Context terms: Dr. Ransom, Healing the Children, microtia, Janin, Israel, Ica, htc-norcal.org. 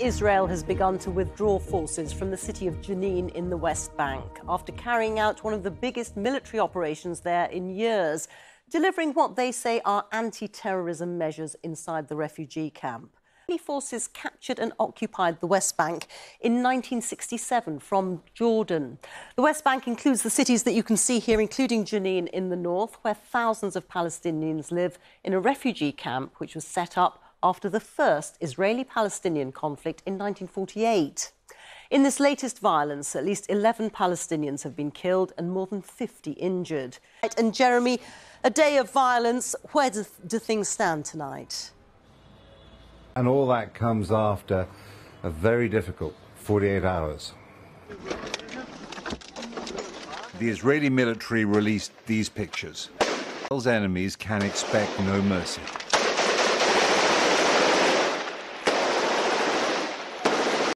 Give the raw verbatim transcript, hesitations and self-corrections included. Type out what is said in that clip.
Israel has begun to withdraw forces from the city of Janin in the West Bank after carrying out one of the biggest military operations there in years, delivering what they say are anti-terrorism measures inside the refugee camp. Israeli forces captured and occupied the West Bank in nineteen sixty-seven from Jordan. The West Bank includes the cities that you can see here, including Janin in the north, where thousands of Palestinians live in a refugee camp which was set up after the first Israeli-Palestinian conflict in nineteen forty-eight. In this latest violence, at least eleven Palestinians have been killed and more than fifty injured. And Jeremy, a day of violence. Where do, do things stand tonight? And all that comes after a very difficult forty-eight hours. The Israeli military released these pictures. Israel's enemies can expect no mercy.